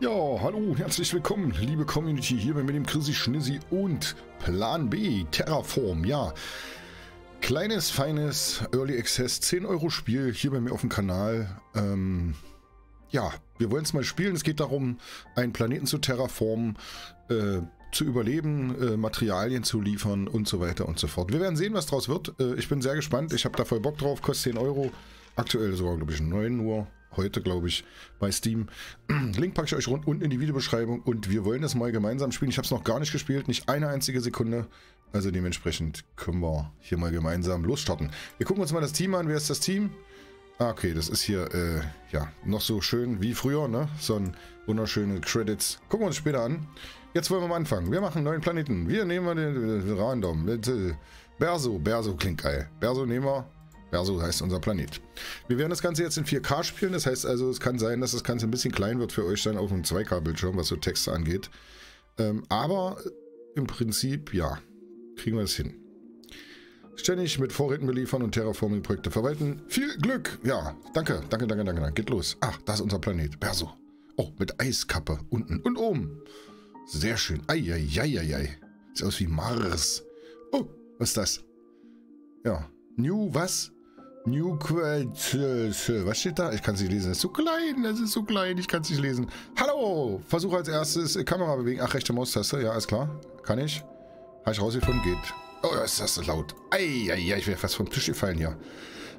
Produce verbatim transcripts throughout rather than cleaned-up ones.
Ja, hallo, herzlich willkommen, liebe Community, hier mit dem Krissi Schnissi und Plan B Terraform. Ja, kleines, feines Early Access zehn Euro Spiel hier bei mir auf dem Kanal. Ähm, ja, wir wollen es mal spielen. Es geht darum, einen Planeten zu terraformen, äh, zu überleben, äh, Materialien zu liefern und so weiter und so fort. Wir werden sehen, was draus wird. Äh, ich bin sehr gespannt. Ich habe da voll Bock drauf. Kostet zehn Euro. Aktuell sogar, glaube ich, neun Uhr. Heute, glaube ich, bei Steam. Link packe ich euch rund unten in die Videobeschreibung und wir wollen das mal gemeinsam spielen. Ich habe es noch gar nicht gespielt, nicht eine einzige Sekunde. Also dementsprechend können wir hier mal gemeinsam losstarten. Wir gucken uns mal das Team an. Wer ist das Team? Ah, okay, das ist hier, äh, ja, noch so schön wie früher, ne? So ein wunderschöne Credits. Gucken wir uns später an. Jetzt wollen wir mal anfangen. Wir machen einen neuen Planeten. Wir nehmen wir den, den Random. Berzo. Berzo klingt geil. Berzo nehmen wir. Berzo heißt unser Planet. Wir werden das Ganze jetzt in vier K spielen. Das heißt also, es kann sein, dass das Ganze ein bisschen klein wird für euch dann auf einem zwei K Bildschirm, was so Texte angeht. Ähm, aber im Prinzip, ja, kriegen wir das hin. Ständig mit Vorräten beliefern und Terraforming-Projekte verwalten. Viel Glück! Ja, danke, danke, danke, danke. Geht los. Ach, da ist unser Planet. Berzo. Oh, mit Eiskappe unten und oben. Sehr schön. Eieieiei. Sieht aus wie Mars. Oh, was ist das? Ja. New, was? New Quelt. Was steht da? Ich kann es nicht lesen. Das ist so klein. Das ist so klein. Ich kann es nicht lesen. Hallo. Versuche als erstes Kamera bewegen. Ach, rechte Maustaste. Ja, ist klar. Kann ich. Habe ich rausgefunden. Geht. Oh, ist das laut. Eieiei, ich wäre fast vom Tisch gefallen hier.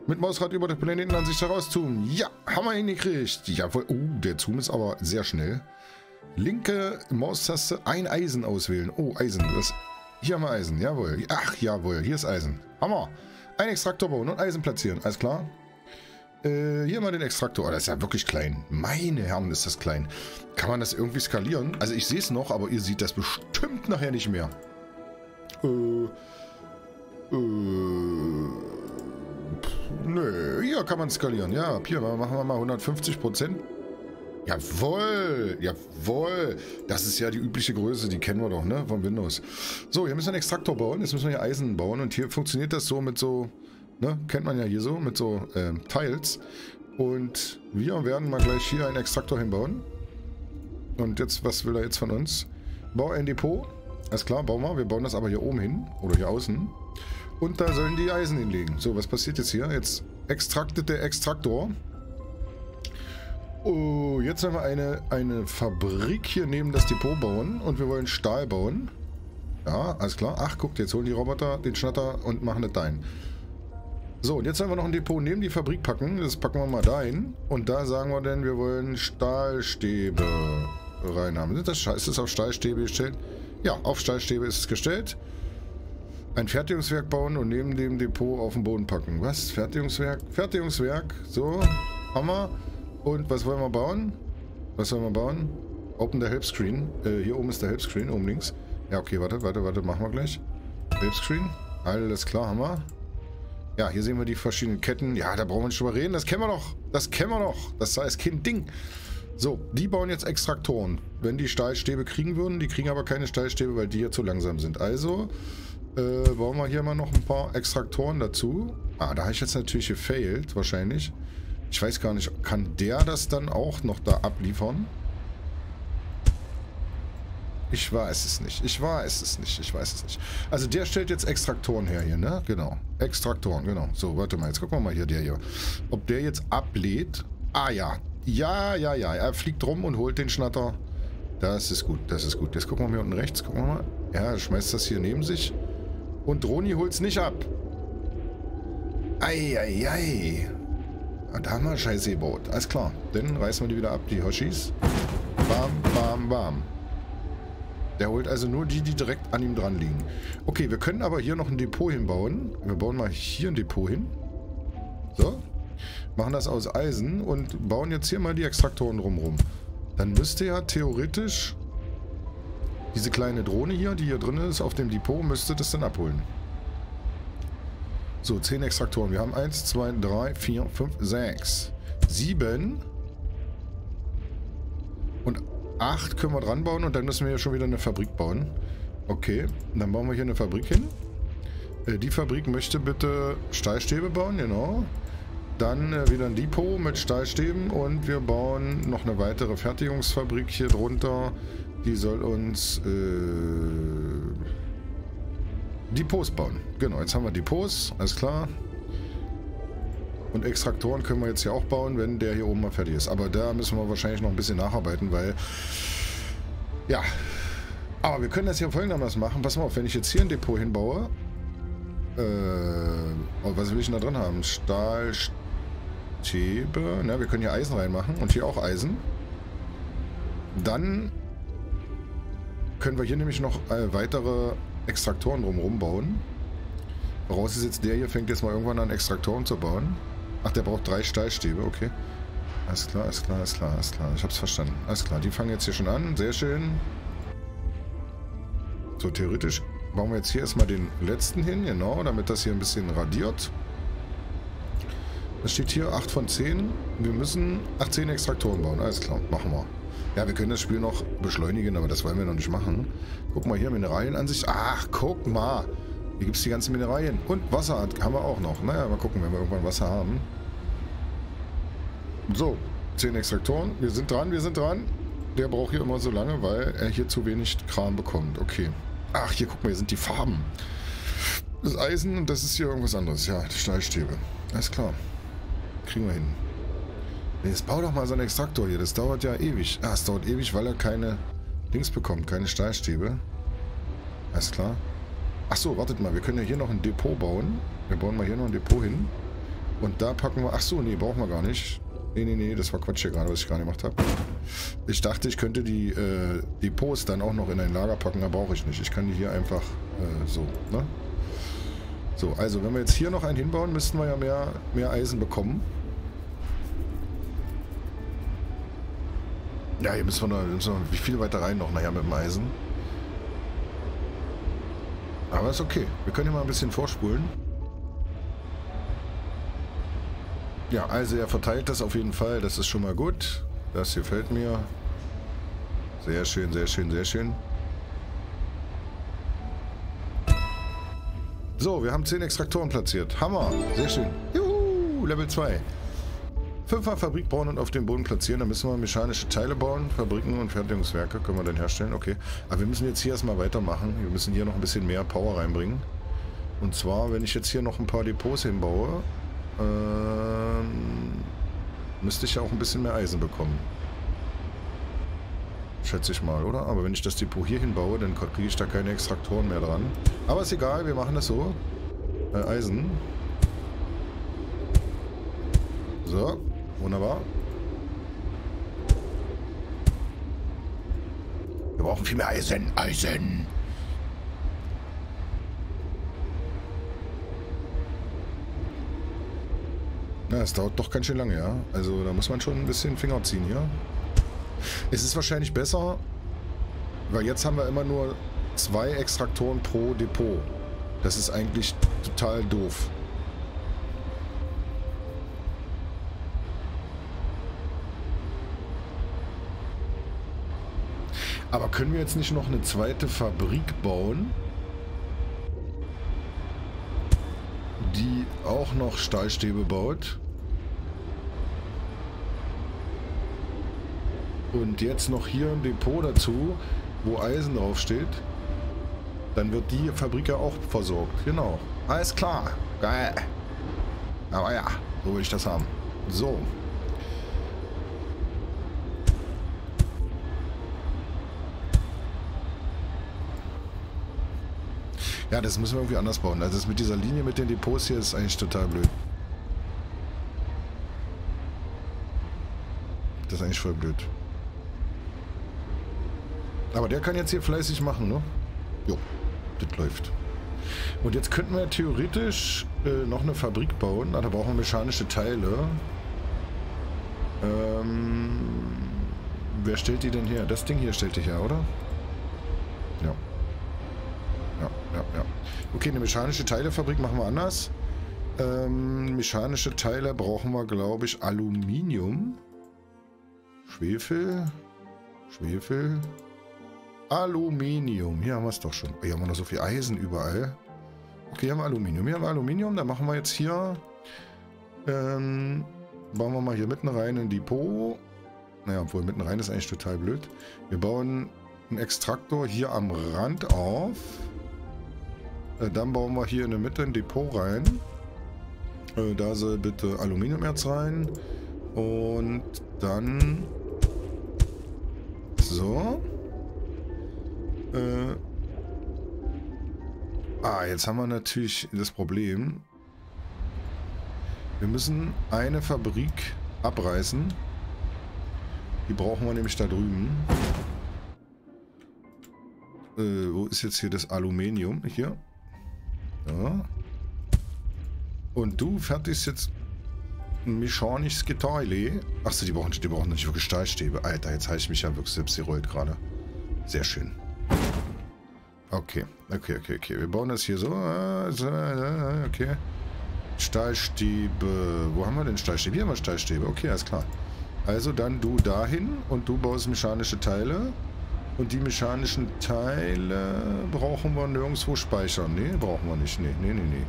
Mit Mausrad über den Planeten an sich herauszoomen. Ja, haben wir hingekriegt. Jawohl. Oh, der Zoom ist aber sehr schnell. Linke Maustaste. Ein Eisen auswählen. Oh, Eisen. Das, hier haben wir Eisen. Jawohl. Ach, jawohl. Hier ist Eisen. Hammer. Ein Extraktor bauen und Eisen platzieren. Alles klar. Äh, hier mal den Extraktor. Oh, das ist ja wirklich klein. Meine Herren, ist das klein. Kann man das irgendwie skalieren? Also ich sehe es noch, aber ihr seht das bestimmt nachher nicht mehr. Äh... Äh... Nö, hier kann man skalieren. Ja, hier machen wir mal hundertfünfzig Prozent. Jawohl, jawohl. Das ist ja die übliche Größe, die kennen wir doch, ne, von Windows. So, hier müssen wir einen Extraktor bauen, jetzt müssen wir hier Eisen bauen und hier funktioniert das so mit so, ne, kennt man ja hier so, mit so ähm, Tiles. Und wir werden mal gleich hier einen Extraktor hinbauen. Und jetzt, was will er jetzt von uns? Bau ein Depot. Alles klar, bauen wir. Wir bauen das aber hier oben hin oder hier außen. Und da sollen die Eisen hinlegen. So, was passiert jetzt hier? Jetzt extraktet der Extraktor. Oh, jetzt wollen wir eine, eine Fabrik hier neben das Depot bauen und wir wollen Stahl bauen. Ja, alles klar. Ach, guckt, jetzt holen die Roboter den Schnatter und machen das dahin. So, und jetzt wollen wir noch ein Depot neben die Fabrik packen. Das packen wir mal dahin. Und da sagen wir dann, wir wollen Stahlstäbe reinhaben. Ist das, ist das auf Stahlstäbe gestellt? Ja, auf Stahlstäbe ist es gestellt. Ein Fertigungswerk bauen und neben dem Depot auf den Boden packen. Was? Fertigungswerk? Fertigungswerk. So, haben wir. Und was wollen wir bauen? Was wollen wir bauen? Open der Help Screen. Äh, hier oben ist der Help Screen, oben links. Ja, okay, warte, warte, warte, machen wir gleich. Help Screen. Alles klar, haben wir. Ja, hier sehen wir die verschiedenen Ketten. Ja, da brauchen wir nicht drüber reden. Das kennen wir doch. Das kennen wir doch. Das heißt kein Ding. So, die bauen jetzt Extraktoren. Wenn die Stahlstäbe kriegen würden, die kriegen aber keine Stahlstäbe, weil die ja zu langsam sind. Also äh, bauen wir hier mal noch ein paar Extraktoren dazu. Ah, da habe ich jetzt natürlich gefailt, wahrscheinlich. Ich weiß gar nicht, kann der das dann auch noch da abliefern? Ich weiß es nicht. Ich weiß es nicht. Ich weiß es nicht. Also der stellt jetzt Extraktoren her hier, ne? Genau. Extraktoren, genau. So, warte mal. Jetzt gucken wir mal hier, der hier. Ob der jetzt ablädt. Ah ja. Ja, ja, ja. Er fliegt rum und holt den Schnatter. Das ist gut. Das ist gut. Jetzt gucken wir mal hier unten rechts. Gucken wir mal. Ja, schmeißt das hier neben sich. Und Droni holt es nicht ab. Ei, ei, ei. Da haben wir Scheiße gebaut. Alles klar. Dann reißen wir die wieder ab, die Hoshis. Bam, bam, bam. Der holt also nur die, die direkt an ihm dran liegen. Okay, wir können aber hier noch ein Depot hinbauen. Wir bauen mal hier ein Depot hin. So. Machen das aus Eisen und bauen jetzt hier mal die Extraktoren drumrum. Dann müsste ja theoretisch diese kleine Drohne hier, die hier drin ist, auf dem Depot, müsste das dann abholen. So, zehn Extraktoren. Wir haben eins, zwei, drei, vier, fünf, sechs, sieben und acht können wir dran bauen und dann müssen wir ja schon wieder eine Fabrik bauen. Okay, dann bauen wir hier eine Fabrik hin. Äh, die Fabrik möchte bitte Stahlstäbe bauen, genau. Dann äh, wieder ein Depot mit Stahlstäben und wir bauen noch eine weitere Fertigungsfabrik hier drunter. Die soll uns äh, Depots bauen. Genau, jetzt haben wir Depots, alles klar. Und Extraktoren können wir jetzt hier auch bauen, wenn der hier oben mal fertig ist. Aber da müssen wir wahrscheinlich noch ein bisschen nacharbeiten, weil... Ja. Aber wir können das hier folgendermaßen machen. Pass mal auf, wenn ich jetzt hier ein Depot hinbaue... Äh... Oh, was will ich denn da drin haben? Stahlstäbe... Na, wir können hier Eisen reinmachen. Und hier auch Eisen. Dann... können wir hier nämlich noch äh, weitere Extraktoren drumherum bauen. Voraus ist jetzt der hier, fängt jetzt mal irgendwann an, Extraktoren zu bauen. Ach, der braucht drei Stahlstäbe, okay. Alles klar, alles klar, alles klar, alles klar. Ich hab's verstanden. Alles klar, die fangen jetzt hier schon an. Sehr schön. So, theoretisch bauen wir jetzt hier erstmal den letzten hin, genau, damit das hier ein bisschen radiert. Das steht hier acht von zehn. Wir müssen achtzehn Extraktoren bauen. Alles klar, machen wir. Ja, wir können das Spiel noch beschleunigen, aber das wollen wir noch nicht machen. Guck mal hier, Mineralienansicht. Ach, guck mal. Hier gibt es die ganzen Mineralien. Und Wasser haben wir auch noch. Naja, mal gucken, wenn wir irgendwann Wasser haben. So, zehn Extraktoren. Wir sind dran, wir sind dran. Der braucht hier immer so lange, weil er hier zu wenig Kram bekommt. Okay. Ach, hier, guck mal, hier sind die Farben. Das Eisen und das ist hier irgendwas anderes. Ja, die Stahlstäbe. Alles klar. Kriegen wir hin. Jetzt bau doch mal so einen Extraktor hier. Das dauert ja ewig. Ah, es dauert ewig, weil er keine Dings bekommt. Keine Stahlstäbe. Alles klar. Achso, wartet mal, wir können ja hier noch ein Depot bauen. Wir bauen mal hier noch ein Depot hin. Und da packen wir... Achso, nee, brauchen wir gar nicht. Nee, nee, nee, das war Quatsch hier gerade, was ich gerade gemacht habe. Ich dachte, ich könnte die äh, Depots dann auch noch in ein Lager packen, aber brauche ich nicht. Ich kann die hier einfach äh, so, ne? So, also, wenn wir jetzt hier noch einen hinbauen, müssten wir ja mehr, mehr Eisen bekommen. Ja, hier müssen wir noch... Müssen wir noch wie viel weiter rein noch? Naja, mit dem Eisen. Aber ist okay. Wir können hier mal ein bisschen vorspulen. Ja, also er verteilt das auf jeden Fall. Das ist schon mal gut. Das hier gefällt mir. Sehr schön, sehr schön, sehr schön. So, wir haben zehn Extraktoren platziert. Hammer. Sehr schön. Juhu, Level zwei. Fünfmal Fabrik bauen und auf dem Boden platzieren. Da müssen wir mechanische Teile bauen. Fabriken und Fertigungswerke können wir dann herstellen. Okay. Aber wir müssen jetzt hier erstmal weitermachen. Wir müssen hier noch ein bisschen mehr Power reinbringen. Und zwar, wenn ich jetzt hier noch ein paar Depots hinbaue, ähm, müsste ich ja auch ein bisschen mehr Eisen bekommen. Schätze ich mal, oder? Aber wenn ich das Depot hier hinbaue, dann kriege ich da keine Extraktoren mehr dran. Aber ist egal, wir machen das so. Äh, Eisen. So. Wunderbar. Wir brauchen viel mehr Eisen. Eisen. Na, es dauert doch ganz schön lange, ja. Also da muss man schon ein bisschen Finger ziehen hier. Es ist wahrscheinlich besser, weil jetzt haben wir immer nur zwei Extraktoren pro Depot. Das ist eigentlich total doof. Aber können wir jetzt nicht noch eine zweite Fabrik bauen, die auch noch Stahlstäbe baut? Und jetzt noch hier ein Depot dazu, wo Eisen draufsteht. Dann wird die Fabrik ja auch versorgt. Genau. Alles klar. Geil. Aber ja, so will ich das haben. So. Ja, das müssen wir irgendwie anders bauen. Also das mit dieser Linie mit den Depots hier ist eigentlich total blöd. Das ist eigentlich voll blöd. Aber der kann jetzt hier fleißig machen, ne? Jo, das läuft. Und jetzt könnten wir theoretisch äh, noch eine Fabrik bauen. Ah, da brauchen wir mechanische Teile. Ähm, wer stellt die denn her? Das Ding hier stellt die her, oder? Ja. Ja, ja, ja. Okay, eine mechanische Teilefabrik machen wir anders. Ähm, mechanische Teile brauchen wir, glaube ich, Aluminium. Schwefel. Schwefel. Aluminium. Hier haben wir es doch schon. Hier haben wir noch so viel Eisen überall. Okay, hier haben wir Aluminium. Hier haben wir Aluminium. Dann machen wir jetzt hier Ähm, bauen wir mal hier mitten rein in die Po. Naja, obwohl mitten rein ist eigentlich total blöd. Wir bauen einen Extraktor hier am Rand auf. Äh, dann bauen wir hier in der Mitte ein Depot rein. Äh, da soll bitte Aluminiumerz rein. Und dann... So. Äh... Ah, jetzt haben wir natürlich das Problem. Wir müssen eine Fabrik abreißen. Die brauchen wir nämlich da drüben. Äh, wo ist jetzt hier das Aluminium? Hier. Ja. Und du fertigst jetzt ein mechanisches Geteile. Achso, die brauchen, die brauchen nicht wirklich Stahlstäbe. Alter, jetzt habe ich mich ja wirklich selbst gerollt gerade. Sehr schön. Okay, okay, okay, okay. Wir bauen das hier so. Okay. Stahlstäbe. Wo haben wir denn Stahlstäbe? Hier haben wir Stahlstäbe. Okay, alles klar. Also dann du dahin und du baust mechanische Teile. Und die mechanischen Teile brauchen wir nirgendwo speichern. Ne, brauchen wir nicht. Ne, ne, ne, ne.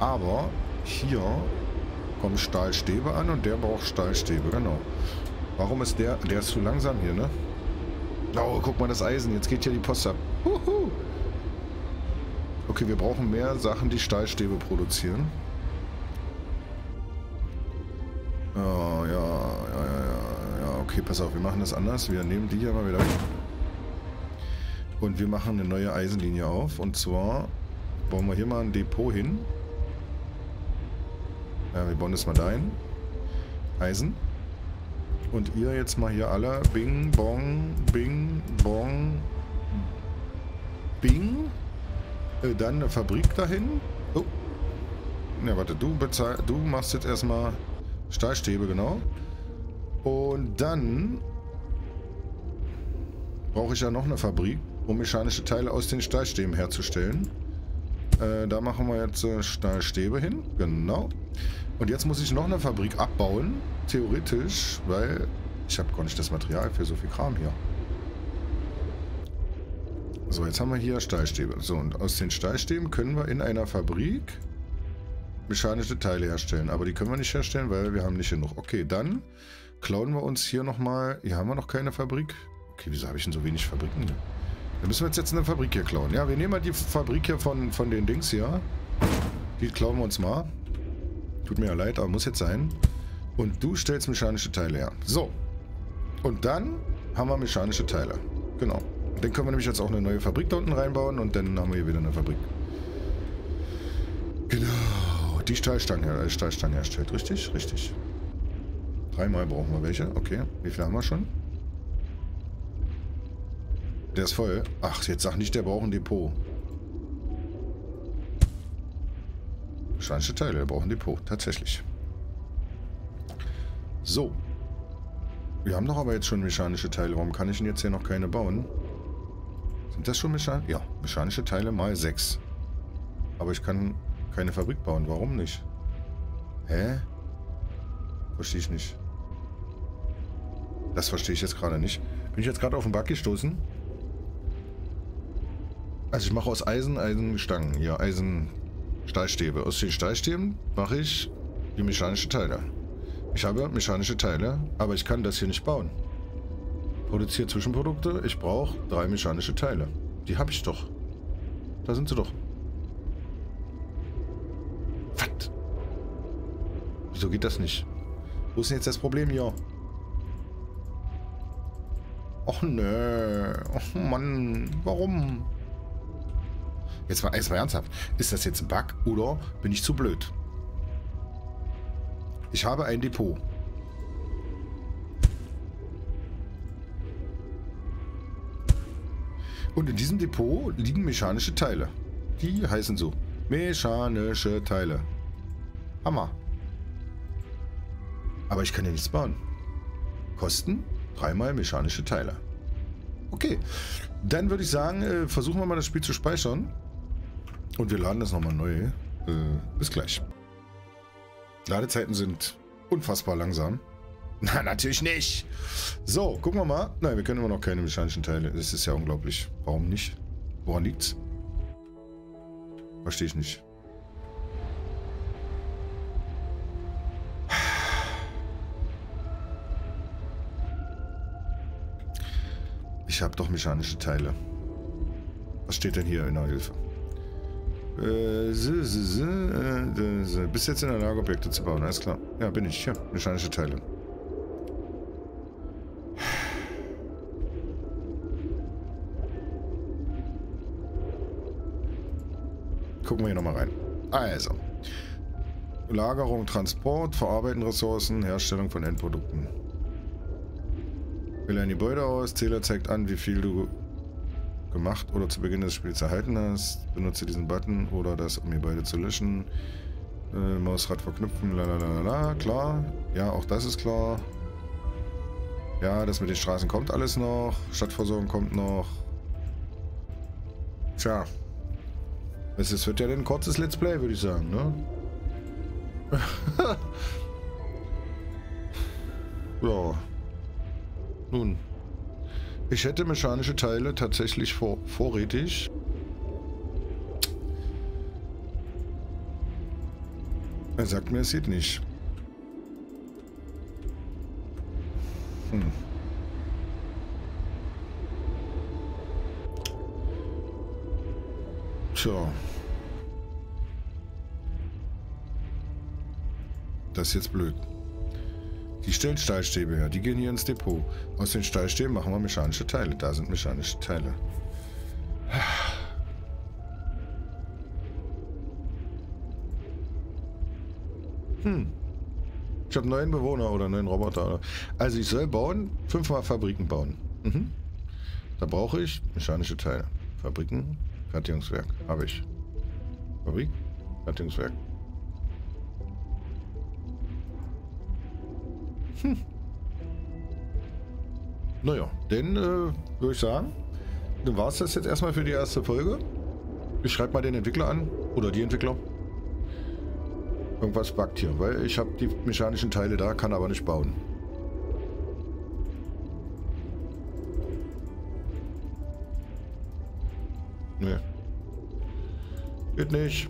Aber hier kommen Stahlstäbe an und der braucht Stahlstäbe. Genau. Warum ist der... Der ist zu langsam hier, ne? Oh, guck mal, das Eisen. Jetzt geht hier die Post ab. Huhu. Okay, wir brauchen mehr Sachen, die Stahlstäbe produzieren. Oh, ja, ja, ja, ja. Okay, pass auf, wir machen das anders. Wir nehmen die hier mal wieder weg. Und wir machen eine neue Eisenlinie auf. Und zwar bauen wir hier mal ein Depot hin. Ja, wir bauen das mal dahin. Eisen. Und ihr jetzt mal hier alle Bing, Bong, Bing, Bong, Bing. Äh, dann eine Fabrik dahin. Oh. Na, warte, du, bezahl, du machst jetzt erstmal Stahlstäbe, genau. Und dann brauche ich ja noch eine Fabrik, um mechanische Teile aus den Stahlstäben herzustellen. Äh, da machen wir jetzt äh, Stahlstäbe hin, genau. Und jetzt muss ich noch eine Fabrik abbauen, theoretisch, weil ich habe gar nicht das Material für so viel Kram hier. So, jetzt haben wir hier Stahlstäbe. So, und aus den Stahlstäben können wir in einer Fabrik mechanische Teile herstellen. Aber die können wir nicht herstellen, weil wir haben nicht genug. Okay, dann klauen wir uns hier nochmal... Hier haben wir noch keine Fabrik. Okay, wieso habe ich denn so wenig Fabriken hier? Dann müssen wir jetzt, jetzt eine Fabrik hier klauen. Ja, wir nehmen mal die Fabrik hier von, von den Dings hier. Die klauen wir uns mal. Tut mir ja leid, aber muss jetzt sein. Und du stellst mechanische Teile her. So. Und dann haben wir mechanische Teile. Genau. Dann können wir nämlich jetzt auch eine neue Fabrik da unten reinbauen. Und dann haben wir hier wieder eine Fabrik. Genau. Die Stahlstangen, her, Stahlstangen herstellt. Richtig? Richtig. Dreimal brauchen wir welche. Okay. Wie viele haben wir schon? Der ist voll. Ach, jetzt sag nicht, der braucht ein Depot. Mechanische Teile, der braucht ein Depot. Tatsächlich. So. Wir haben doch aber jetzt schon mechanische Teile. Warum kann ich denn jetzt hier noch keine bauen? Sind das schon mechanische? Ja, mechanische Teile mal sechs. Aber ich kann keine Fabrik bauen. Warum nicht? Hä? Verstehe ich nicht. Das verstehe ich jetzt gerade nicht. Bin ich jetzt gerade auf den Bug gestoßen? Also ich mache aus Eisen, Eisenstangen. Ja, Eisen, Stahlstäbe. Aus den Stahlstäben mache ich die mechanischen Teile. Ich habe mechanische Teile, aber ich kann das hier nicht bauen. Produziere Zwischenprodukte. Ich brauche drei mechanische Teile. Die habe ich doch. Da sind sie doch. Was? Wieso geht das nicht? Wo ist denn jetzt das Problem hier? Och nö. Och Mann. Warum? Jetzt mal, jetzt mal ernsthaft. Ist das jetzt ein Bug oder bin ich zu blöd? Ich habe ein Depot. Und in diesem Depot liegen mechanische Teile. Die heißen so. Mechanische Teile. Hammer. Aber ich kann ja nichts bauen. Kosten? Dreimal mechanische Teile. Okay. Dann würde ich sagen, versuchen wir mal das Spiel zu speichern. Und wir laden das nochmal neu. Bis gleich. Ladezeiten sind unfassbar langsam. Na, natürlich nicht. So, gucken wir mal. Nein, wir können immer noch keine mechanischen Teile. Das ist ja unglaublich. Warum nicht? Woran liegt's? Verstehe ich nicht. Ich habe doch mechanische Teile. Was steht denn hier in der Hilfe? Äh, bist jetzt in der Lage, Objekte zu bauen. Alles klar. Ja, bin ich. Ja, mechanische Teile. Gucken wir hier nochmal rein. Also. Lagerung, Transport, Verarbeiten Ressourcen, Herstellung von Endprodukten. Wähle ein Gebäude aus. Zähler zeigt an, wie viel du gemacht oder zu Beginn des Spiels erhalten hast. Benutze diesen Button oder das, um Gebäude zu löschen. Äh, Mausrad verknüpfen, lalalala. Klar. Ja, auch das ist klar. Ja, das mit den Straßen kommt alles noch. Stadtversorgung kommt noch. Tja. Es wird ja ein kurzes Let's Play, würde ich sagen, ne? Ja. Nun. Ich hätte mechanische Teile tatsächlich vor, vorrätig. Er sagt mir, es sieht nicht. Hm. Tja. Das ist jetzt blöd. Die stellen Stahlstäbe her. Die gehen hier ins Depot. Aus den Stahlstäben machen wir mechanische Teile. Da sind mechanische Teile. Hm. Ich habe neuen Bewohner oder neuen Roboter. Also ich soll bauen. Fünfmal Fabriken bauen. Mhm. Da brauche ich mechanische Teile. Fabriken, Fertigungswerk. Habe ich. Fabrik, Fertigungswerk. Hm. Naja, dann äh, würde ich sagen, dann war es das jetzt erstmal für die erste Folge. Ich schreibe mal den Entwickler an. Oder die Entwickler. Irgendwas buggt hier, weil ich habe die mechanischen Teile da, kann aber nicht bauen. Nee. Geht nicht.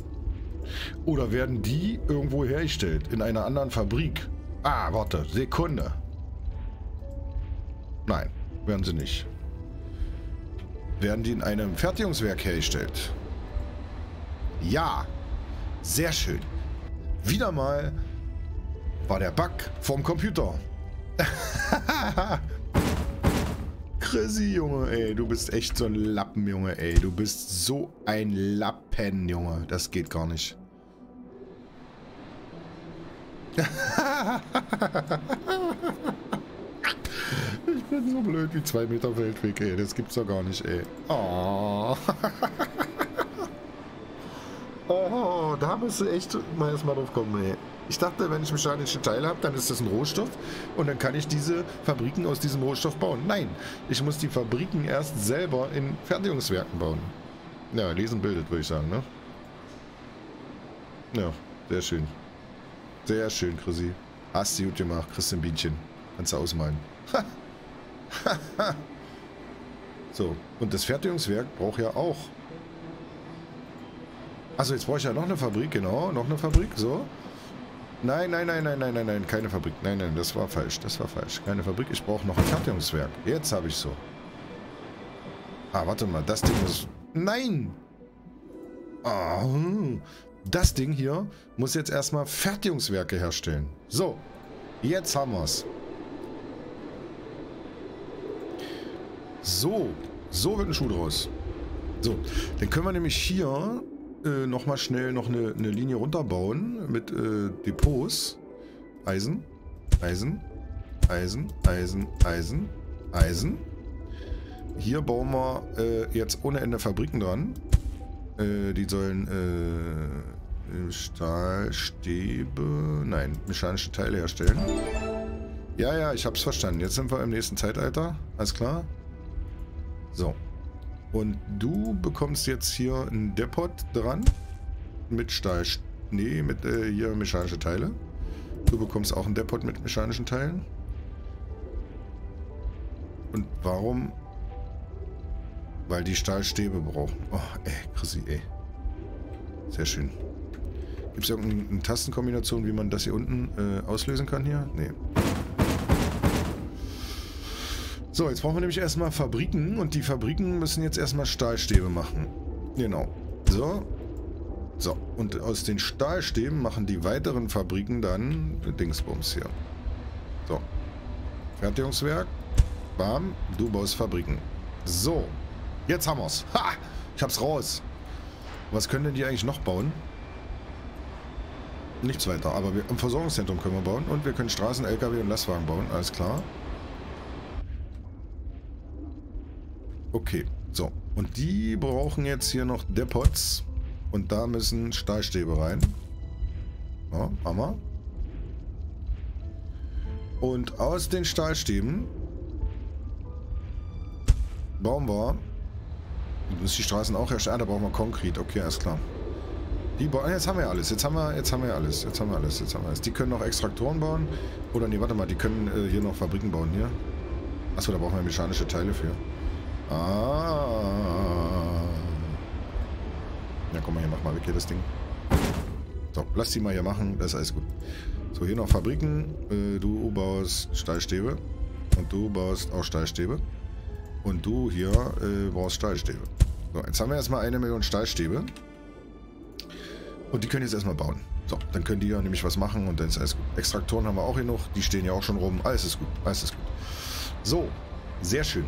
Oder werden die irgendwo hergestellt? In einer anderen Fabrik? Ah, warte, Sekunde. Nein, werden sie nicht. Werden die in einem Fertigungswerk hergestellt? Ja, sehr schön. Wieder mal war der Bug vom Computer. Krissi, Junge, ey, du bist echt so ein Lappen, Junge, ey. Du bist so ein Lappen, Junge. Das geht gar nicht. Ich bin so blöd wie zwei Meter Feldweg, ey. Das gibt's doch gar nicht, ey. Oh. Oh, da musst du echt mal erstmal drauf kommen, ey. Ich dachte, wenn ich mechanische Teile habe, dann ist das ein Rohstoff und dann kann ich diese Fabriken aus diesem Rohstoff bauen. Nein, ich muss die Fabriken erst selber in Fertigungswerken bauen. Ja, lesen bildet, würde ich sagen, ne? Ja, sehr schön. Sehr schön, Krissi. Hast du gut gemacht, Christian Bienchen. Kannst du ausmalen. So, und das Fertigungswerk braucht ja auch. Also jetzt brauche ich ja noch eine Fabrik, genau. Noch eine Fabrik, so. Nein, nein, nein, nein, nein, nein, nein, keine Fabrik. Nein, nein, das war falsch, das war falsch. Keine Fabrik, ich brauche noch ein Fertigungswerk. Jetzt habe ich so. Ah, warte mal, das Ding muss... Nein! Ah, hm. Das Ding hier muss jetzt erstmal Fertigungswerke herstellen. So, jetzt haben wir es. So, so wird ein Schuh draus. So, dann können wir nämlich hier äh, nochmal schnell noch eine, eine Linie runterbauen mit äh, Depots. Eisen, Eisen, Eisen, Eisen, Eisen, Eisen. Hier bauen wir äh, jetzt ohne Ende Fabriken dran. Äh, die sollen äh, Stahlstäbe, nein, mechanische Teile herstellen. Ja, ja, ich hab's verstanden. Jetzt sind wir im nächsten Zeitalter. Alles klar. So. Und du bekommst jetzt hier ein Depot dran. Mit Stahl... Nee, mit äh, hier mechanische Teile. Du bekommst auch ein Depot mit mechanischen Teilen. Und warum... Weil die Stahlstäbe brauchen. Oh, ey, Krissi, ey. Sehr schön. Gibt es irgendeine Tastenkombination, wie man das hier unten äh, auslösen kann hier? Nee. So, jetzt brauchen wir nämlich erstmal Fabriken und die Fabriken müssen jetzt erstmal Stahlstäbe machen. Genau. So. So. Und aus den Stahlstäben machen die weiteren Fabriken dann Dingsbums hier. So. Fertigungswerk. Bam. Du baust Fabriken. So. Jetzt haben wir's. Ha! Ich hab's raus. Was können denn die eigentlich noch bauen? Nichts weiter. Aber wir, im Versorgungszentrum können wir bauen. Und wir können Straßen, L K W und Lastwagen bauen. Alles klar. Okay, so. Und die brauchen jetzt hier noch Depots. Und da müssen Stahlstäbe rein. Ja, Hammer. Und aus den Stahlstäben bauen wir. Du musst die Straßen auch herstellen. Ah, da brauchen wir Konkret. Okay, alles klar. Die bauen. Jetzt haben wir alles. Jetzt haben wir, jetzt haben wir alles. Jetzt haben wir alles. Jetzt haben wir alles. Die können noch Extraktoren bauen. Oder nee, warte mal, die können äh, hier noch Fabriken bauen hier. Achso, da brauchen wir mechanische Teile für. Ah. Ja, komm mal hier, mach mal weg hier das Ding. So, lass die mal hier machen, das ist alles gut. So, hier noch Fabriken. Äh, du baust Stahlstäbe. Und du baust auch Stahlstäbe. Und du hier äh, baust Stahlstäbe. So, jetzt haben wir erstmal eine Million Stahlstäbe. Und die können jetzt erstmal bauen. So, dann können die ja nämlich was machen und dann ist alles gut. Extraktoren haben wir auch hier noch. Die stehen ja auch schon rum. Alles ist gut, alles ist gut. So, sehr schön.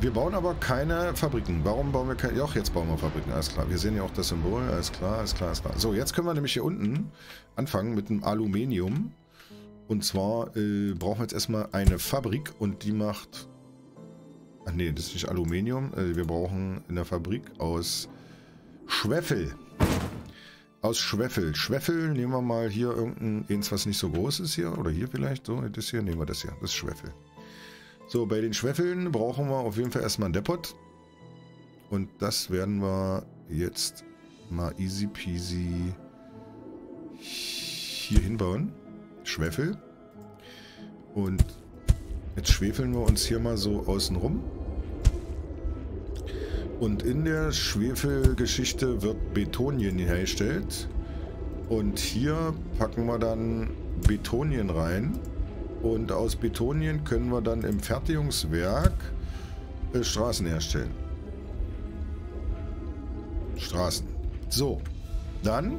Wir bauen aber keine Fabriken. Warum bauen wir keine... Doch, jetzt bauen wir Fabriken. Alles klar. Wir sehen ja auch das Symbol. Alles klar, alles klar, alles klar. So, jetzt können wir nämlich hier unten anfangen mit dem Aluminium. Und zwar äh, brauchen wir jetzt erstmal eine Fabrik und die macht... Ach nee, das ist nicht Aluminium. Äh, wir brauchen eine Fabrik aus Schwefel. Aus Schwefel. Schwefel nehmen wir mal hier irgendeins, was nicht so groß ist hier. Oder hier vielleicht. So, das hier nehmen wir das hier. Das ist Schwefel. So, bei den Schwefeln brauchen wir auf jeden Fall erstmal ein Depot. Und das werden wir jetzt mal easy peasy hier hinbauen. Schwefel. Und jetzt schwefeln wir uns hier mal so außen rum. Und in der Schwefelgeschichte wird Betonien hergestellt. Und hier packen wir dann Betonien rein. Und aus Betonien können wir dann im Fertigungswerk äh, Straßen herstellen. Straßen. So, dann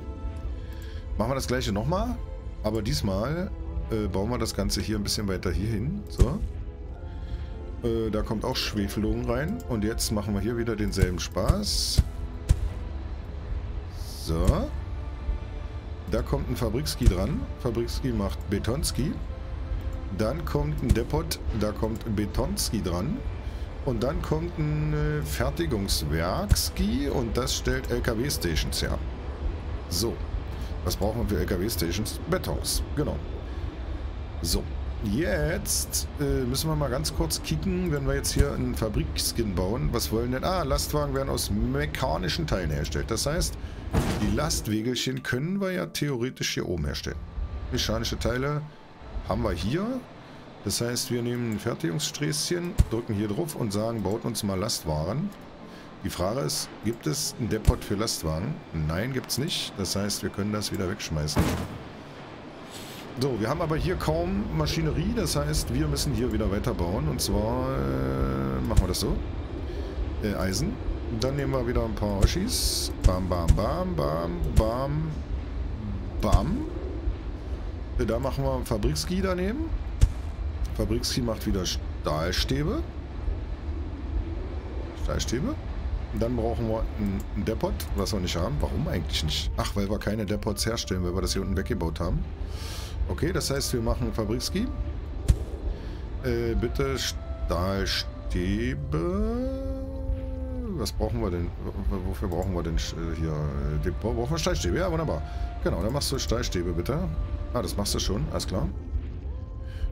machen wir das gleiche nochmal. Aber diesmal äh, bauen wir das Ganze hier ein bisschen weiter hier hin. So. Äh, da kommt auch Schwefelung rein. Und jetzt machen wir hier wieder denselben Spaß. So. Da kommt ein Fabrikski dran. Fabrikski macht Betonski. Dann kommt ein Depot, da kommt ein Betonski dran. Und dann kommt ein Fertigungswerkski und das stellt L K W-Stations her. So, was brauchen wir für L K W-Stations? Betons, genau. So, jetzt äh, müssen wir mal ganz kurz kicken, wenn wir jetzt hier einen Fabrikskin bauen. Was wollen denn? Ah, Lastwagen werden aus mechanischen Teilen hergestellt. Das heißt, die Lastwägelchen können wir ja theoretisch hier oben herstellen. Mechanische Teile... haben wir hier. Das heißt, wir nehmen ein Fertigungssträßchen, drücken hier drauf und sagen, baut uns mal Lastwagen. Die Frage ist, gibt es ein Depot für Lastwagen? Nein, gibt es nicht. Das heißt, wir können das wieder wegschmeißen. So, wir haben aber hier kaum Maschinerie. Das heißt, wir müssen hier wieder weiterbauen. Und zwar äh, machen wir das so. Äh, Eisen. Dann nehmen wir wieder ein paar Oschis. Bam, bam, bam, bam, bam, bam. Da machen wir einen Fabrikski daneben. Fabrikski macht wieder Stahlstäbe. Stahlstäbe. Und dann brauchen wir ein Depot, was wir nicht haben. Warum eigentlich nicht? Ach, weil wir keine Depots herstellen, weil wir das hier unten weggebaut haben. Okay, das heißt, wir machen einen Fabrikski. Äh, bitte Stahlstäbe. Was brauchen wir denn? Wofür brauchen wir denn hier? Depot? Brauchen wir Stahlstäbe? Ja, wunderbar. Genau, dann machst du Stahlstäbe bitte. Ah, das machst du schon, alles klar.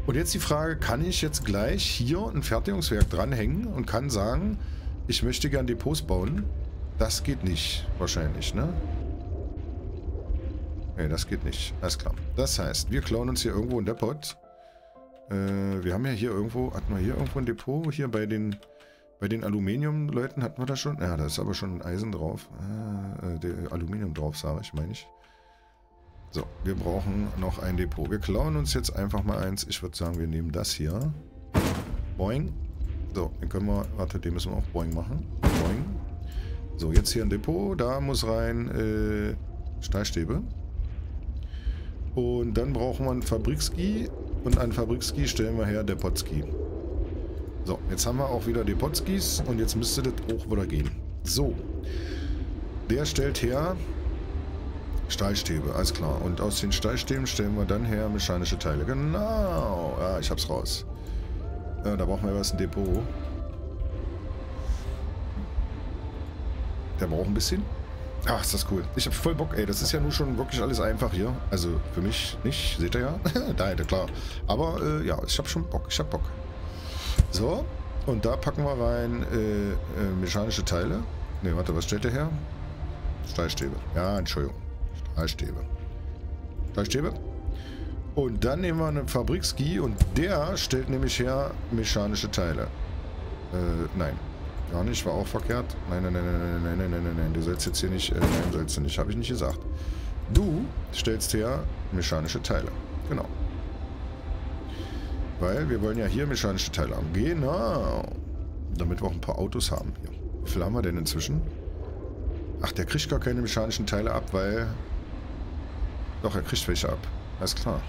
Und jetzt die Frage, kann ich jetzt gleich hier ein Fertigungswerk dranhängen und kann sagen, ich möchte gern Depots bauen? Das geht nicht, wahrscheinlich, ne? Ne, das geht nicht, alles klar. Das heißt, wir klauen uns hier irgendwo ein Depot. Äh, wir haben ja hier irgendwo, hatten wir hier irgendwo ein Depot? Hier bei den, bei den Aluminium-Leuten hatten wir das schon? Ja, da ist aber schon ein Eisen drauf. Ah, äh, Aluminium drauf, sage ich, meine ich. So, wir brauchen noch ein Depot. Wir klauen uns jetzt einfach mal eins. Ich würde sagen, wir nehmen das hier. Boing. So, dann können wir, warte, den müssen wir auch Boing machen. Boing. So, jetzt hier ein Depot, da muss rein äh, Stahlstäbe. Und dann brauchen wir einen Fabrikski und einen Fabrikski stellen wir her, der Potski. So, jetzt haben wir auch wieder die Potskis und jetzt müsste das auch wieder gehen. So, der stellt her Stahlstäbe, alles klar. Und aus den Stahlstäben stellen wir dann her mechanische Teile. Genau, ah, ich hab's raus. Ja, da brauchen wir was ein Depot. Der braucht ein bisschen. Ach, ist das cool. Ich hab voll Bock, ey. Das ist ja nun schon wirklich alles einfach hier. Also für mich nicht, seht ihr ja. Nein, klar. Aber äh, ja, ich hab schon Bock. Ich hab Bock. So, und da packen wir rein äh, äh, mechanische Teile. Ne, warte, was stellt der her? Stahlstäbe. Ja, Entschuldigung. Stahlstäbe. Stahlstäbe. Und dann nehmen wir einen Fabrikski und der stellt nämlich her mechanische Teile. Äh, nein. Gar nicht, war auch verkehrt. Nein, nein, nein, nein, nein, nein, nein, nein, nein. Du sollst jetzt hier nicht, äh, nein, sollst du nicht. Habe ich nicht gesagt. Du stellst her mechanische Teile. Genau. Weil wir wollen ja hier mechanische Teile haben. Genau. Damit wir auch ein paar Autos haben hier. Wie viel haben wir denn inzwischen? Ach, der kriegt gar keine mechanischen Teile ab, weil... Doch, er kriegt welche ab. Alles klar.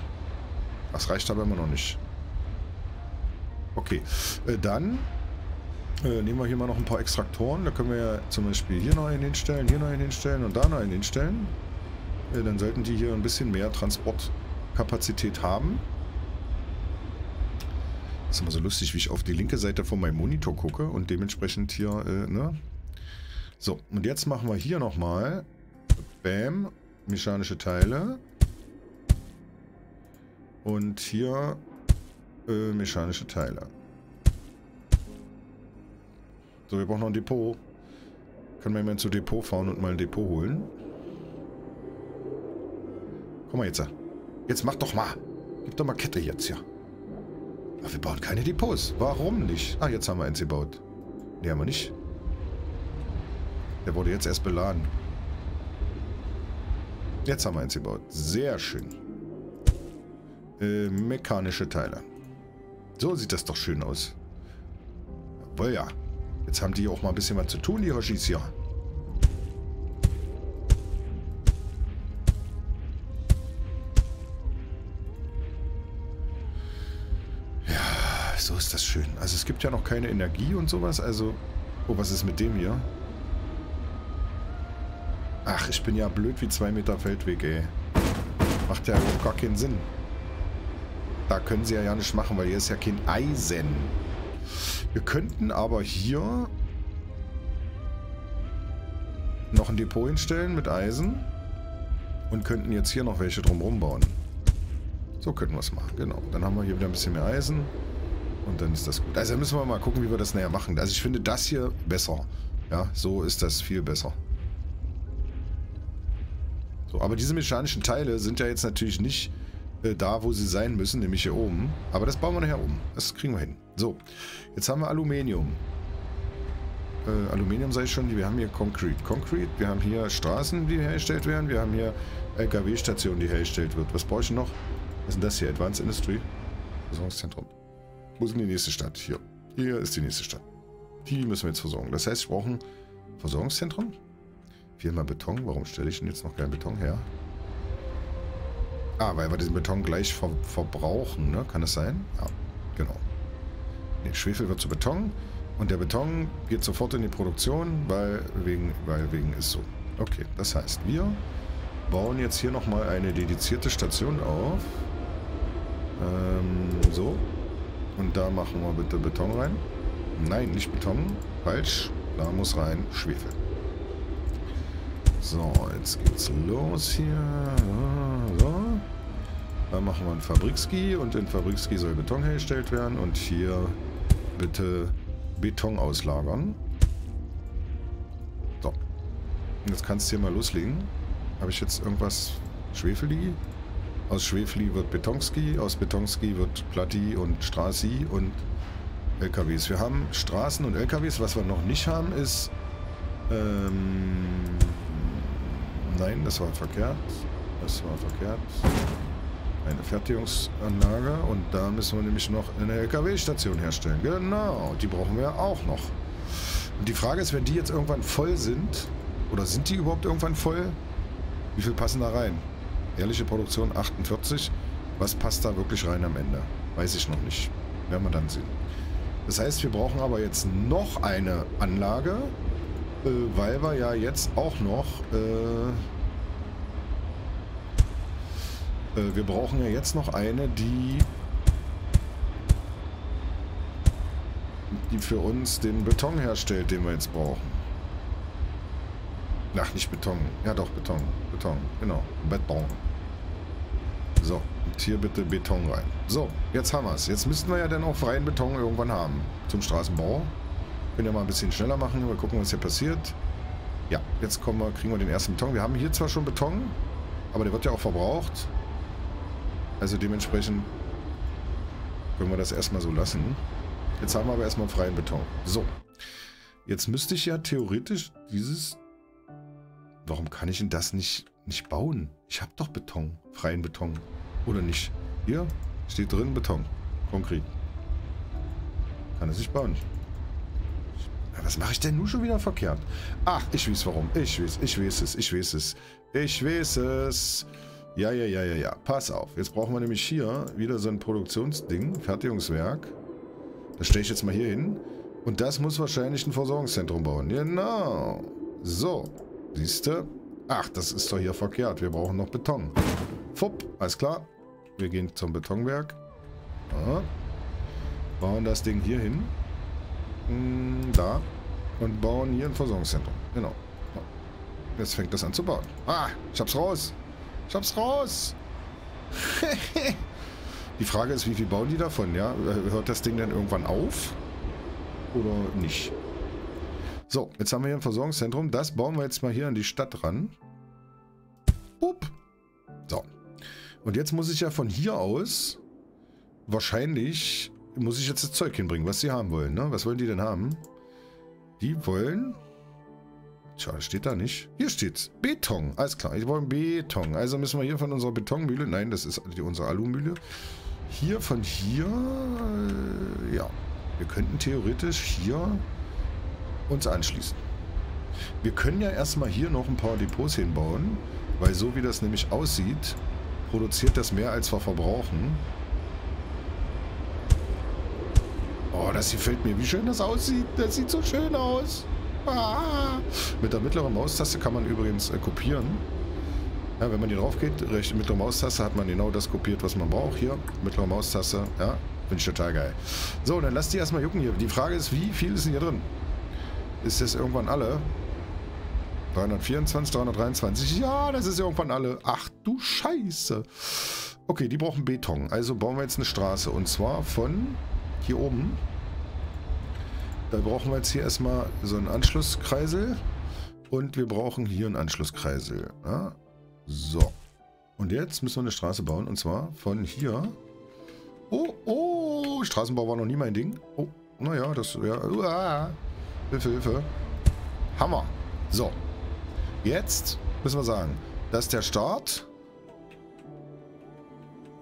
Das reicht aber immer noch nicht. Okay. Äh, dann... Nehmen wir hier mal noch ein paar Extraktoren. Da können wir ja zum Beispiel hier noch einen hinstellen, hier noch einen hinstellen und da noch einen hinstellen. Dann sollten die hier ein bisschen mehr Transportkapazität haben. Das ist immer so lustig, wie ich auf die linke Seite von meinem Monitor gucke und dementsprechend hier, äh, ne? So, und jetzt machen wir hier nochmal, bam, mechanische Teile. Und hier äh, mechanische Teile. So, wir brauchen noch ein Depot. Können wir mal zu Depot fahren und mal ein Depot holen. Komm mal jetzt. Jetzt mach doch mal. Gib doch mal Kette jetzt, ja. Aber wir bauen keine Depots. Warum nicht? Ah, jetzt haben wir eins gebaut. Ne, haben wir nicht. Der wurde jetzt erst beladen. Jetzt haben wir eins gebaut. Sehr schön. Äh, mechanische Teile. So sieht das doch schön aus. Jawohl, ja. Jetzt haben die auch mal ein bisschen was zu tun, die Hoshis hier. Ja, so ist das schön. Also es gibt ja noch keine Energie und sowas. Also, oh, was ist mit dem hier? Ach, ich bin ja blöd wie zwei Meter Feldweg, ey. Macht ja überhaupt gar keinen Sinn. Da können sie ja ja nicht machen, weil hier ist ja kein Eisen. Wir könnten aber hier noch ein Depot hinstellen mit Eisen und könnten jetzt hier noch welche drumherum bauen. So könnten wir es machen, genau. Dann haben wir hier wieder ein bisschen mehr Eisen und dann ist das gut. Also müssen wir mal gucken, wie wir das näher machen. Also ich finde das hier besser. Ja, so ist das viel besser. So, aber diese mechanischen Teile sind ja jetzt natürlich nicht... da, wo sie sein müssen, nämlich hier oben. Aber das bauen wir nachher um. Das kriegen wir hin. So, jetzt haben wir Aluminium. Äh, Aluminium sage ich schon, wir haben hier Concrete. Concrete, wir haben hier Straßen, die hergestellt werden. Wir haben hier L K W-Stationen, die hergestellt wird. Was brauche ich noch? Was ist denn das hier? Advanced Industry. Versorgungszentrum. Wo ist denn die nächste Stadt? Hier. Hier ist die nächste Stadt. Die müssen wir jetzt versorgen. Das heißt, ich brauche ein Versorgungszentrum. Firma Beton. Warum stelle ich denn jetzt noch keinen Beton her? Ah, weil wir diesen Beton gleich ver verbrauchen, ne? Kann das sein? Ja, genau. Der Schwefel wird zu Beton und der Beton geht sofort in die Produktion, weil wegen, weil wegen ist so. Okay, das heißt, wir bauen jetzt hier nochmal eine dedizierte Station auf. Ähm, so. Und da machen wir bitte Beton rein. Nein, nicht Beton. Falsch. Da muss rein Schwefel. So, jetzt geht's los hier. So. Dann machen wir einen Fabrikski und in Fabrikski soll Beton hergestellt werden und hier bitte Beton auslagern. So. Und jetzt kannst du hier mal loslegen. Habe ich jetzt irgendwas? Schwefeli? Aus Schwefeli wird Betonski, aus Betonski wird Platti und Straßi und L K Ws. Wir haben Straßen und L K Ws. Was wir noch nicht haben ist... Ähm, nein, das war verkehrt. Das war verkehrt. Eine Fertigungsanlage. Und da müssen wir nämlich noch eine L K W-Station herstellen. Genau, die brauchen wir auch noch. Und die Frage ist, wenn die jetzt irgendwann voll sind, oder sind die überhaupt irgendwann voll? Wie viel passen da rein? Ehrliche Produktion achtundvierzig. Was passt da wirklich rein am Ende? Weiß ich noch nicht. Werden wir dann sehen. Das heißt, wir brauchen aber jetzt noch eine Anlage, äh, weil wir ja jetzt auch noch... Äh, Wir brauchen ja jetzt noch eine, die, die für uns den Beton herstellt, den wir jetzt brauchen. Ach, nicht Beton. Ja doch, Beton. Beton, genau. Beton. So, und hier bitte Beton rein. So, jetzt haben wir es. Jetzt müssten wir ja dann auch freien Beton irgendwann haben zum Straßenbau. Können ja mal ein bisschen schneller machen. Mal gucken, was hier passiert. Ja, jetzt kommen wir, kriegen wir den ersten Beton. Wir haben hier zwar schon Beton, aber der wird ja auch verbraucht. Also dementsprechend können wir das erstmal so lassen. Jetzt haben wir aber erstmal freien Beton. So. Jetzt müsste ich ja theoretisch dieses... Warum kann ich denn das nicht, nicht bauen? Ich habe doch Beton. Freien Beton. Oder nicht? Hier steht drin Beton. Konkret. Kann es nicht bauen. Ja, was mache ich denn nun schon wieder verkehrt? Ach, ich weiß warum. Ich weiß, ich weiß es, ich weiß es. Ich weiß es. Ja, ja, ja, ja, ja. Pass auf. Jetzt brauchen wir nämlich hier wieder so ein Produktionsding. Fertigungswerk. Das stelle ich jetzt mal hier hin. Und das muss wahrscheinlich ein Versorgungszentrum bauen. Genau. So. Siehst du? Ach, das ist doch hier verkehrt. Wir brauchen noch Beton. Fupp. Alles klar. Wir gehen zum Betonwerk. Ja. Bauen das Ding hier hin. Da. Und bauen hier ein Versorgungszentrum. Genau. Jetzt fängt das an zu bauen. Ah, ich hab's raus. Ich hab's raus. Die Frage ist, wie viel bauen die davon, ja? Hört das Ding dann irgendwann auf? Oder nicht? So, jetzt haben wir hier ein Versorgungszentrum. Das bauen wir jetzt mal hier an die Stadt ran. Boop. So. Und jetzt muss ich ja von hier aus, wahrscheinlich, muss ich jetzt das Zeug hinbringen, was sie haben wollen, ne? Was wollen die denn haben? Die wollen... Tja, steht da nicht. Hier steht's. Beton. Alles klar. Ich brauche Beton. Also müssen wir hier von unserer Betonmühle... Nein, das ist die, unsere Alumühle. Hier von hier... Äh, ja. Wir könnten theoretisch hier uns anschließen. Wir können ja erstmal hier noch ein paar Depots hinbauen. Weil so wie das nämlich aussieht, produziert das mehr, als wir verbrauchen. Oh, das hier gefällt mir. Wie schön das aussieht. Das sieht so schön aus. Ah. Mit der mittleren Maustaste kann man übrigens äh, kopieren. Ja, wenn man hier drauf geht, rechte mittlere Maustaste, hat man genau das kopiert, was man braucht. Hier, mittlere Maustaste, ja, finde ich total geil. So, dann lass die erstmal jucken hier. Die Frage ist, wie viel ist denn hier drin? Ist das irgendwann alle? dreihundertvierundzwanzig, dreihundertdreiundzwanzig, ja, das ist irgendwann alle. Ach du Scheiße. Okay, die brauchen Beton. Also bauen wir jetzt eine Straße. Und zwar von hier oben. Da brauchen wir jetzt hier erstmal so einen Anschlusskreisel. Und wir brauchen hier einen Anschlusskreisel. Ja? So. Und jetzt müssen wir eine Straße bauen. Und zwar von hier. Oh, oh. Straßenbau war noch nie mein Ding. Oh, naja, das... Ja. Uah. Hilfe, Hilfe. Hammer. So. Jetzt müssen wir sagen, das ist der Start.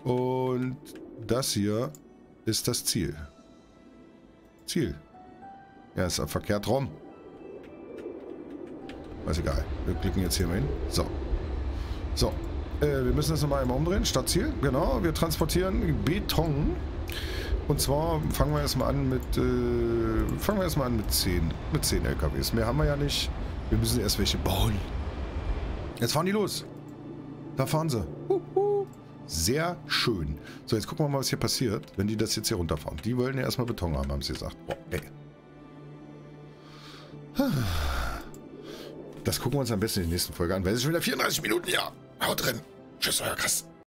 Und das hier ist das Ziel. Ziel. Ja, ist verkehrt rum. Ist egal. Wir klicken jetzt hier mal hin. So. So. Äh, wir müssen das nochmal einmal umdrehen. Stadtziel. Genau. Wir transportieren Beton. Und zwar fangen wir erstmal an mit... Äh, fangen wir erstmal an mit zehn. Mit zehn L K Ws. Mehr haben wir ja nicht. Wir müssen erst welche bauen. Jetzt fahren die los. Da fahren sie. Uhu. Sehr schön. So, jetzt gucken wir mal, was hier passiert, wenn die das jetzt hier runterfahren. Die wollen ja erstmal Beton haben, haben sie gesagt. Boah, ey. Das gucken wir uns am besten in der nächsten Folge an, weil es schon wieder vierunddreißig Minuten, ja. Haut drin. Tschüss, euer Chris.